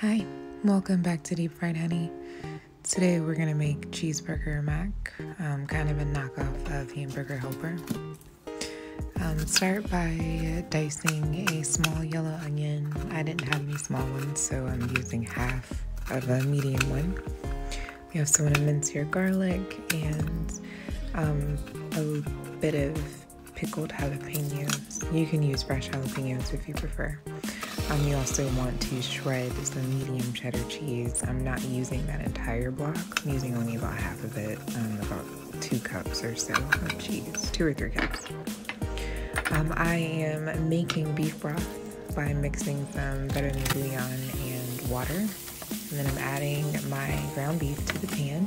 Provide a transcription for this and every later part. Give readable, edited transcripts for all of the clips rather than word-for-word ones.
Hi, welcome back to Deep Fried Honey. Today we're gonna make cheeseburger mac, kind of a knockoff of Hamburger Helper. Start by dicing a small yellow onion. I didn't have any small ones, so I'm using half of a medium one. You also want to mince your garlic and a bit of pickled jalapenos. You can use fresh jalapenos if you prefer. You also want to shred some medium cheddar cheese. I'm not using that entire block. I'm using only about half of it, about 2 cups or so of cheese, 2 or 3 cups. I am making beef broth by mixing some vegetable bouillon and water. And then I'm adding my ground beef to the pan.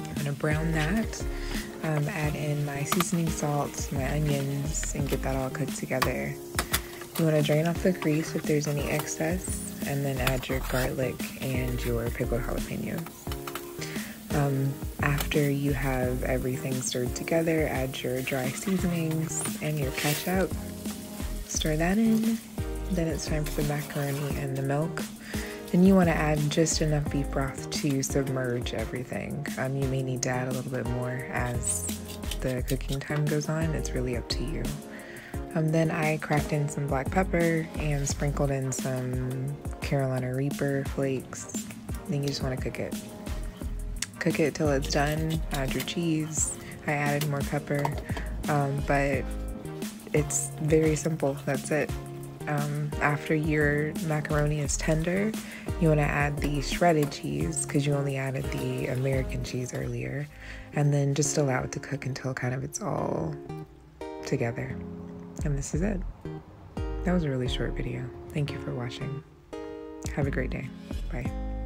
I'm gonna brown that, add in my seasoning salt, my onions, and get that all cooked together. You want to drain off the grease if there's any excess, and then add your garlic and your pickled jalapenos. After you have everything stirred together, add your dry seasonings and your ketchup. Stir that in. Then it's time for the macaroni and the milk. Then you want to add just enough beef broth to submerge everything. You may need to add a little bit more as the cooking time goes on. It's really up to you. Then I cracked in some black pepper and sprinkled in some Carolina Reaper flakes. Then you just want to cook it. Cook it till it's done. Add your cheese. I added more pepper, but it's very simple. That's it. After your macaroni is tender, you want to add the shredded cheese because you only added the American cheese earlier, and then just allow it to cook until kind of it's all together. And this is it. That was a really short video. Thank you for watching. Have a great day. Bye.